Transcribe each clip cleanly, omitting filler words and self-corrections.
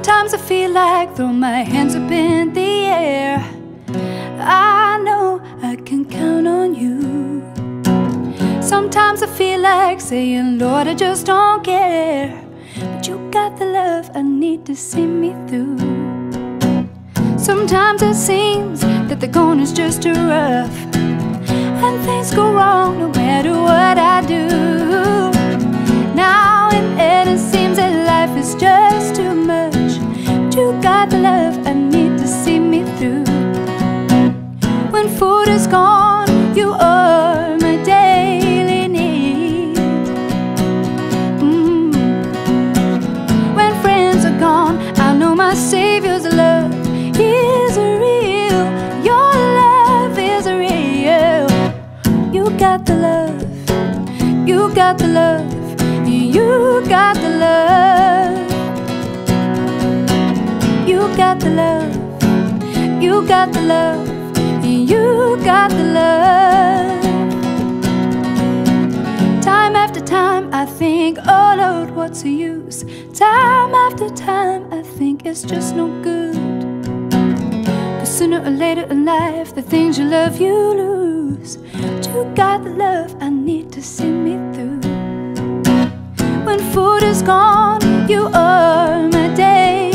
Sometimes I feel like throwing my hands up in the air. I know I can count on you. Sometimes I feel like saying, Lord, I just don't care, but you got the love I need to see me through. Sometimes it seems that the going is just too rough, and things go wrong no matter what I do. Now and then it seems that life is just too much, but you got the love I need to see me through. When food is gone, you are my daily need. When friends are gone, I know my Savior's love is real. Your love is real. You got the love. You got the love. You got the love. You got the love. You got the love. You got the love. Time after time I think, oh Lord, what's the use? Time after time I think it's just no good. Cause sooner or later in life, the things you love you lose, but you got the love I need to see me through. When food is gone, you are my day.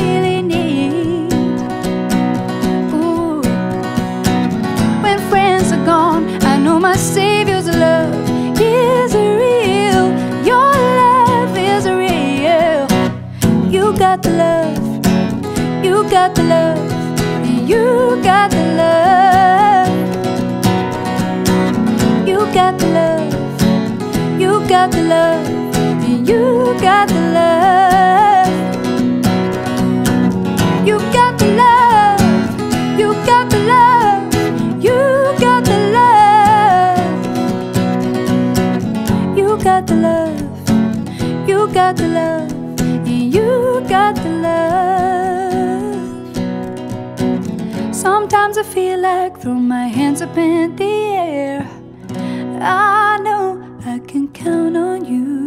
I know my Savior's love is real. Your love is real. You got the love. You got the love. You got the love. You got the love. You got the love. You got the love. You got the love. You got the love. You got the love, you got the love. Sometimes I feel like throwing my hands up in the air. I know I can count on you.